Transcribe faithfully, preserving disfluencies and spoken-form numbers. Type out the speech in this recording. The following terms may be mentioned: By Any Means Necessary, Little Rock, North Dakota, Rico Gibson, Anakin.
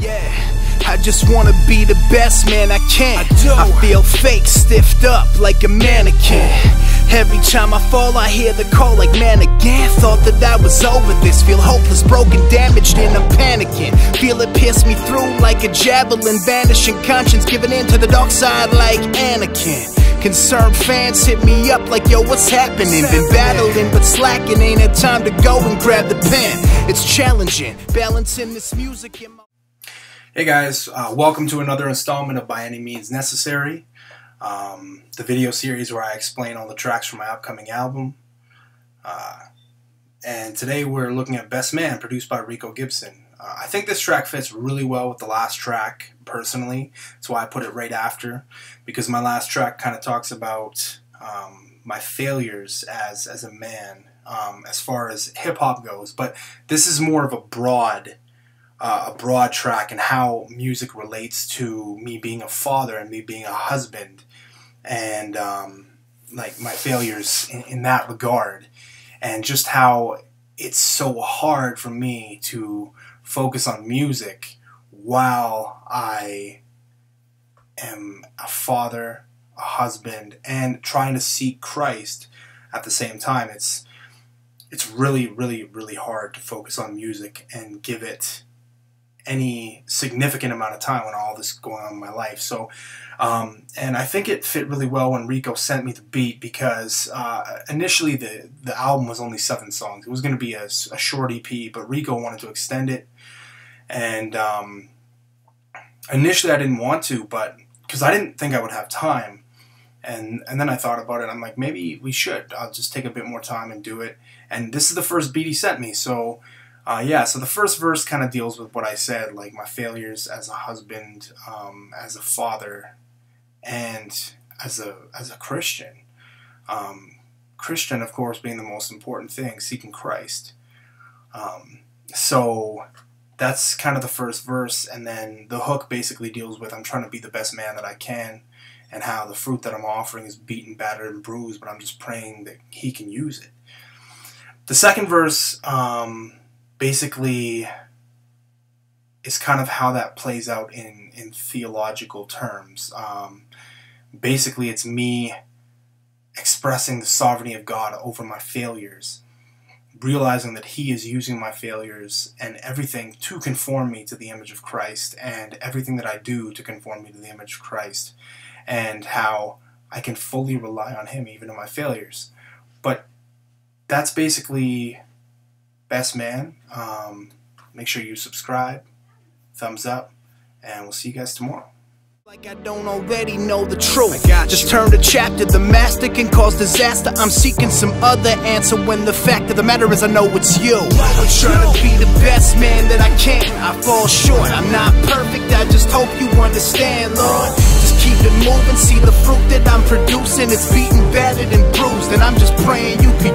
Yeah, I just wanna be the best man I can. I do. I feel fake, stiffed up like a mannequin. Every time I fall, I hear the call like, man, again. Thought that I was over this. Feel hopeless, broken, damaged, and I'm panicking. Feel it pierce me through like a javelin. Vanishing conscience, giving in to the dark side like Anakin. Concerned fans hit me up like, yo, what's happening? Been battling but slacking, ain't had time to go and grab the pen. It's challenging, balancing this music in my... Hey guys, uh, welcome to another installment of By Any Means Necessary, um, the video series where I explain all the tracks from my upcoming album. Uh, and today we're looking at Best Man, produced by Rico Gibson. Uh, I think this track fits really well with the last track, personally. That's why I put it right after, because my last track kind of talks about um, my failures as, as a man, um, as far as hip-hop goes. But this is more of a broad, uh, a broad track, and how music relates to me being a father and me being a husband, and um, like my failures in, in that regard, and just how it's so hard for me to focus on music while I am a father, a husband, and trying to seek Christ at the same time. It's it's really, really, really hard to focus on music and give it any significant amount of time when all this is going on in my life. So, um, and I think it fit really well when Rico sent me the beat, because uh, initially the the album was only seven songs. It was going to be a, a short E P, but Rico wanted to extend it. And um, initially I didn't want to, but because I didn't think I would have time. And and then I thought about it. I'm like, maybe we should. I'll just take a bit more time and do it. And this is the first beat he sent me, so. Uh, yeah, so the first verse kind of deals with what I said, like my failures as a husband, um, as a father, and as a as a Christian. Um, Christian, of course, being the most important thing, seeking Christ. Um, so that's kind of the first verse, and then the hook basically deals with I'm trying to be the best man that I can, and how the fruit that I'm offering is beaten, battered, and bruised, but I'm just praying that he can use it. The second verse... Um, basically is kind of how that plays out in, in theological terms. Um, basically, it's me expressing the sovereignty of God over my failures, realizing that he is using my failures and everything to conform me to the image of Christ, and everything that I do to conform me to the image of Christ, and how I can fully rely on him even in my failures. But that's basically... Best Man. Um, make sure you subscribe, thumbs up, and we'll see you guys tomorrow. Like I don't already know the truth. I got just turned a chapter. The master can cause disaster. I'm seeking some other answer when the fact of the matter is I know it's you. I'm trying to be the best man that I can. I fall short. I'm not perfect. I just hope you understand, Lord. Keep it moving, see the fruit that I'm producing. It's beaten, battered, and bruised, and I'm just praying you can